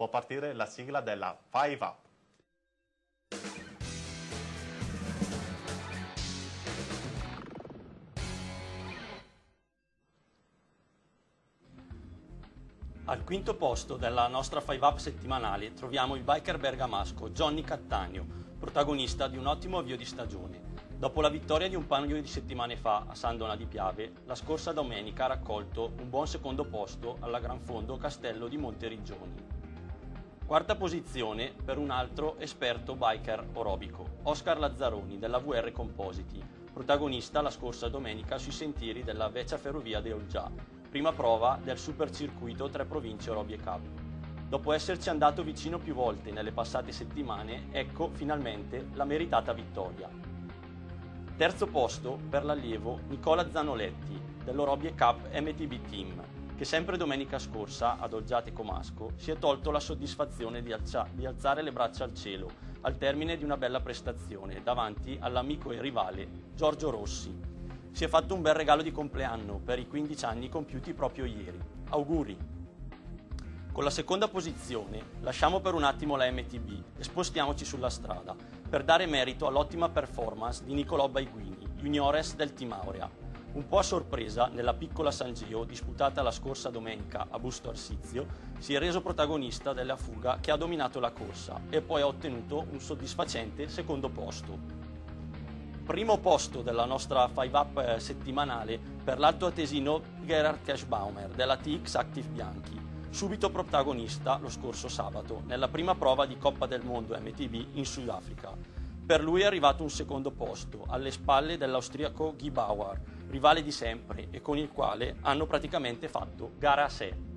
può partire la sigla della Five Up. Al quinto posto della nostra Five Up settimanale troviamo il biker bergamasco Johnny Cattaneo, protagonista di un ottimo avvio di stagione. Dopo la vittoria di un paio di settimane fa a Sandona di Piave, la scorsa domenica ha raccolto un buon secondo posto alla Granfondo Castello di Monteriggioni. Quarta posizione per un altro esperto biker orobico, Oscar Lazzaroni della WR compositi, protagonista la scorsa domenica sui sentieri della Vecia Ferrovia de Olgià, prima prova del supercircuito tre province Orobie Cup. Dopo esserci andato vicino più volte nelle passate settimane, ecco finalmente la meritata vittoria. Terzo posto per l'allievo Nicola Zanoletti dell'Orobie Cup MTB Team, che sempre domenica scorsa ad Olgiate Comasco si è tolto la soddisfazione di alzare le braccia al cielo al termine di una bella prestazione davanti all'amico e rivale Giorgio Rossi. Si è fatto un bel regalo di compleanno per i 15 anni compiuti proprio ieri. Auguri! Con la seconda posizione lasciamo per un attimo la MTB e spostiamoci sulla strada, per dare merito all'ottima performance di Nicolò Baiguini, juniores del Team Aurea. Un po' a sorpresa, nella piccola San Gio, disputata la scorsa domenica a Busto Arsizio, si è reso protagonista della fuga che ha dominato la corsa e poi ha ottenuto un soddisfacente secondo posto. Primo posto della nostra Five Up settimanale per l'alto atesino Gerhard Kerschbaumer della TX Active Bianchi, subito protagonista lo scorso sabato nella prima prova di Coppa del Mondo MTB in Sudafrica. Per lui è arrivato un secondo posto alle spalle dell'austriaco Guy Bauer, rivale di sempre e con il quale hanno praticamente fatto gara a sé.